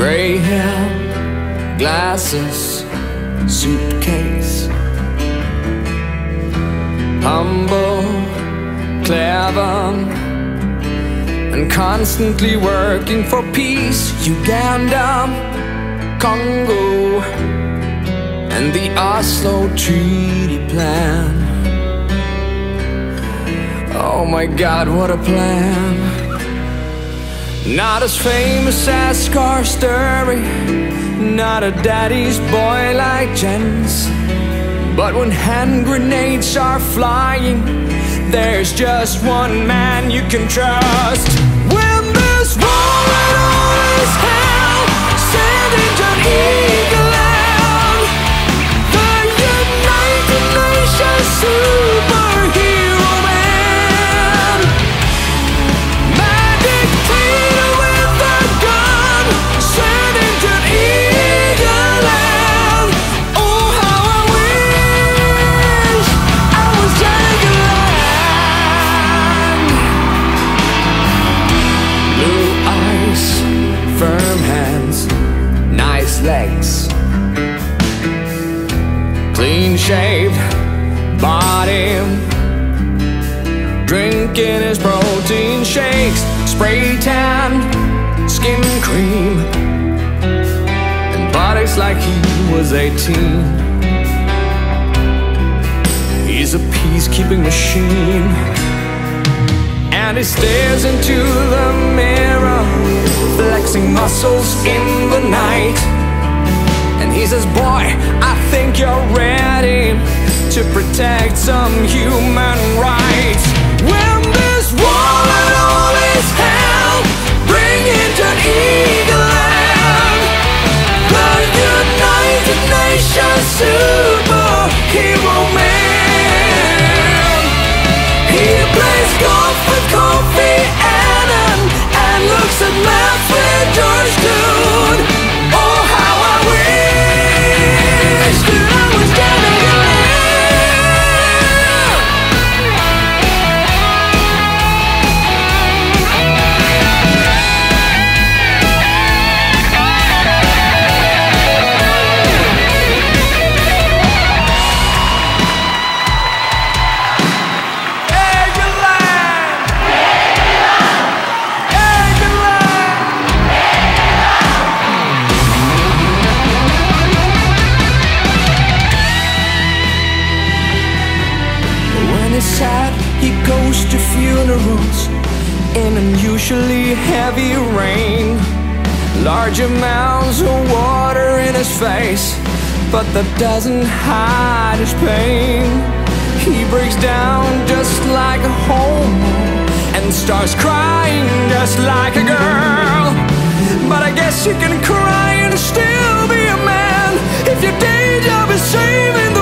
Greyhound, glasses, suitcase. Humble, clever, and constantly working for peace. Uganda, Congo, and the Oslo Treaty plan. Oh my God, what a plan! Not as famous as Scarstory, not a daddy's boy like Jens, but when hand grenades are flying, there's just one man you can trust. When this war and all is hell, send in Jan Egeland, the United Nations superhero man, magic trainer with a gun. Send in Jan Egeland. Oh, how I wish I was Jan Egeland. Blue eyes, firm hands, nice legs, clean shaved body, drinking his protein shakes, spray tan, skin cream, and bodies like he was 18. He's a peacekeeping machine, and he stares into the mirror, flexing muscles in the night. And he says, boy, I think you're ready to protect some human rights. When this war and all is hell, bring in Jan Egeland, the United Nations superhero man. He plays golf with Kofi Annan and looks at maps with George Dude. Oh, how I wish that I was Jan Egeland. Sad, he goes to funerals in unusually heavy rain, large amounts of water in his face, but that doesn't hide his pain. He breaks down just like a homo and starts crying just like a girl. But I guess you can cry and still be a man if your day job is saving the